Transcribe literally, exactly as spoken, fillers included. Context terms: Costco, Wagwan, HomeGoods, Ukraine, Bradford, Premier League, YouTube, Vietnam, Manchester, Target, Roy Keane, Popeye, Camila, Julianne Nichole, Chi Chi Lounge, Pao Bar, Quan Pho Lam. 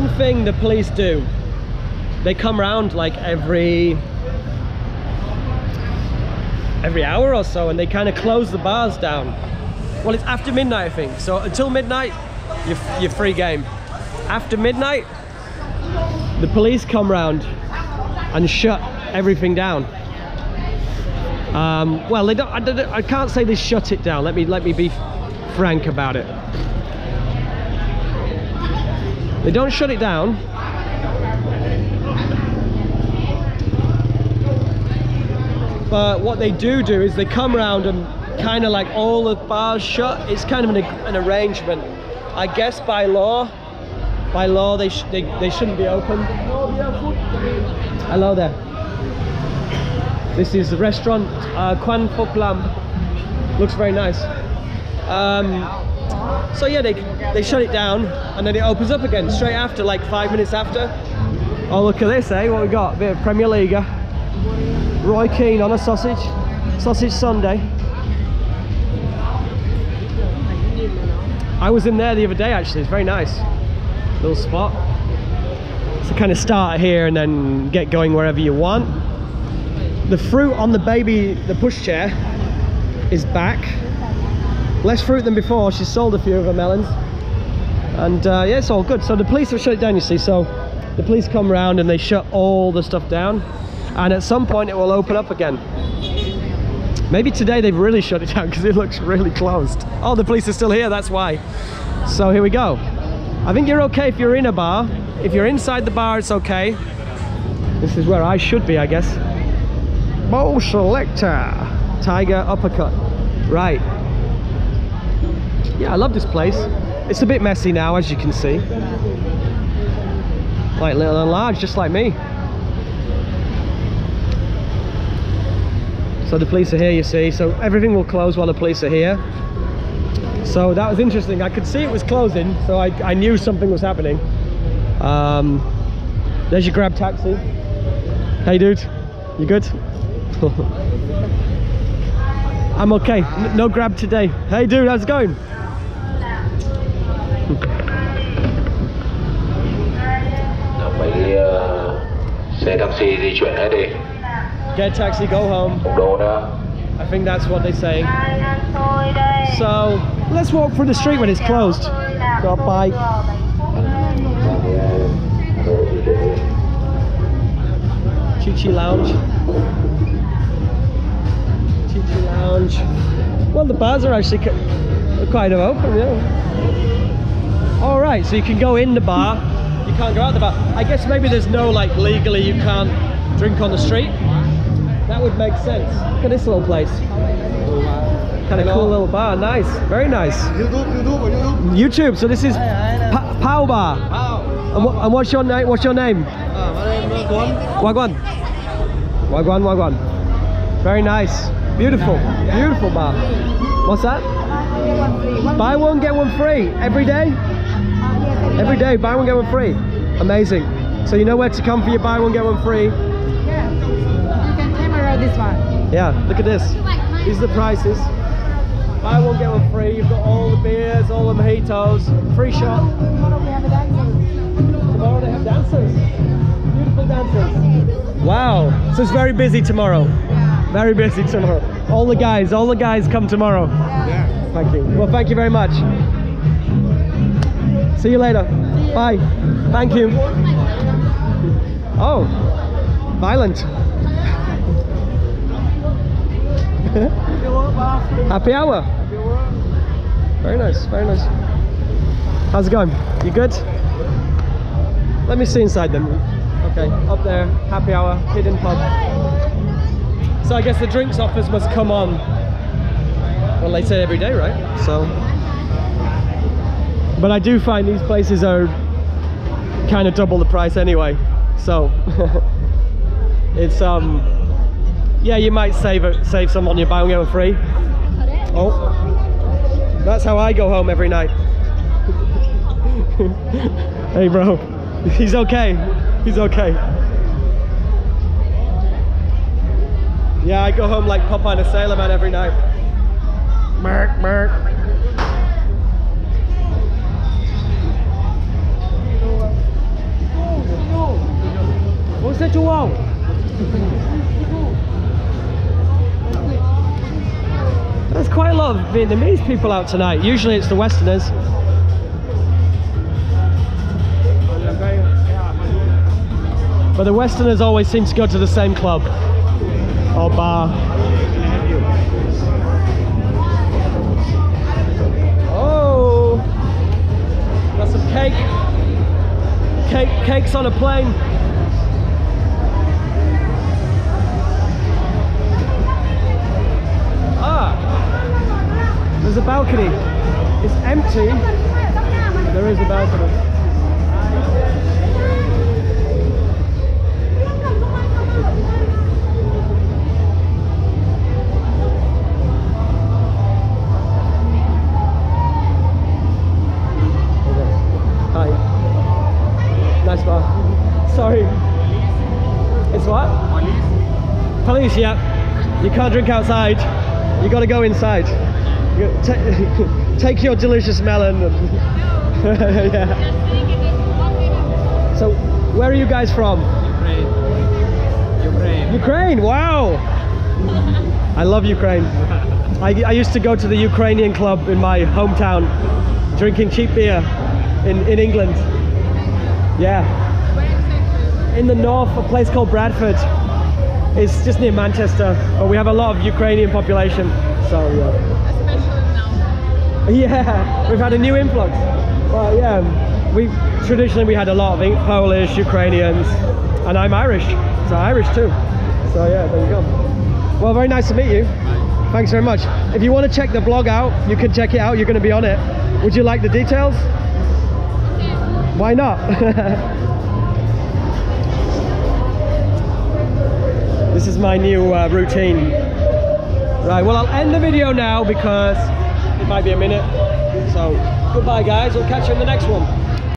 one thing the police do. They come round like every every hour or so, and they kind of close the bars down. Well, it's after midnight, I think. So until midnight, you're, you're free game. After midnight, the police come round and shut everything down. Um, well, they don't. I, don't, I can't say they shut it down. Let me let me be frank about it. They don't shut it down. But what they do do is they come round and kind of like all the bars shut. It's kind of an, an arrangement, I guess, by law. By law, they sh they they shouldn't be open. Hello there. This is the restaurant, uh, Quan Pho Lam. Looks very nice. Um, so yeah, they they shut it down, and then it opens up again straight after, like five minutes after. Oh, look at this, eh? What we got? A bit of Premier League. Roy Keane on a sausage, sausage Sunday. I was in there the other day actually. It's very nice. Little spot. So kind of start here and then get going wherever you want. The fruit on the baby, the pushchair, is back. Less fruit than before. She's sold a few of her melons. And uh, yeah, it's all good. So the police have shut it down, you see. So the police come round and they shut all the stuff down. And at some point it will open up again. Maybe today they've really shut it down because it looks really closed. Oh, the police are still here, that's why. So here we go. I think you're okay if you're in a bar. If you're inside the bar, it's okay. This is where I should be, I guess. Bowl selector. Tiger uppercut. Right. Yeah, I love this place. It's a bit messy now, as you can see. Like little and large, just like me. So the police are here, you see. So everything will close while the police are here. So that was interesting. I could see it was closing, so I, I knew something was happening. Um, there's your grab taxi. Hey dude, you good? I'm okay, no grab today. Hey dude, how's it going? Get a taxi, go home. I think that's what they say. So let's walk through the street when it's closed. Got a bike. Chi Chi Lounge. Chi Chi Lounge. Well, the bars are actually kind of open, yeah. All right, so you can go in the bar. You can't go out the bar. I guess maybe there's no, like, legally you can't drink on the street. That would make sense. Look at this little place. Kind of cool little bar. Nice. Very nice. YouTube. So this is pa Pao Bar. And, wh and what's your name? What's your name? Wagwan. Wagwan. Wagwan. Very nice. Beautiful. Beautiful bar. What's that? Buy one get one free. Every day. Every day. Buy one get one free. Amazing. So you know where to come for your buy one get one free. This one. Yeah, look at this. These are the prices. Buy one get one free. You've got all the beers, all the mojitos, free shot. Tomorrow we have a dancers. Tomorrow they have dancers. Beautiful dancers. Wow. So it's very busy tomorrow. Yeah. Very busy tomorrow. All the guys, all the guys come tomorrow. Yeah. Yeah. Thank you. Well, thank you very much. See you later. See you. Bye. Thank you. Oh, violent. Happy hour. Very nice, very nice. How's it going? You good? Let me see inside then. Okay, up there, happy hour, hidden pub. So I guess the drinks offers must come on. Well, they say every day, right? So, but I do find these places are kind of double the price anyway. So it's um. Yeah, you might save a, save some on your buy one get one free. Oh, that's how I go home every night. Hey, bro, he's okay. He's okay. Yeah, I go home like Popeye and a Sailor Man every night. Merk, merk. lot of Vietnamese people out tonight. Usually it's the Westerners. But the Westerners always seem to go to the same club or bar. Oh, got some cake. Cake, cake's on a plane. Ah, there's a balcony. It's empty. There is a balcony. Sorry. It's what? Police. Police, yeah. You can't drink outside. You gotta go inside. You gotta take your delicious melon. And yeah. So, where are you guys from? Ukraine. Ukraine. Ukraine, wow! I love Ukraine. I, I used to go to the Ukrainian club in my hometown, drinking cheap beer in, in England. Yeah. In the north, a place called Bradford. It's just near Manchester, but we have a lot of Ukrainian population. So yeah. Especially now. Yeah, we've had a new influx. Well, yeah, we traditionally we had a lot of Polish, Ukrainians, and I'm Irish, so Irish too. So yeah, there you go. Well, very nice to meet you. Bye. Thanks very much. If you want to check the blog out, you can check it out. You're going to be on it. Would you like the details? Okay. Why not? This is my new uh, routine. Right, well, I'll end the video now because it might be a minute. So, goodbye guys, we'll catch you in the next one.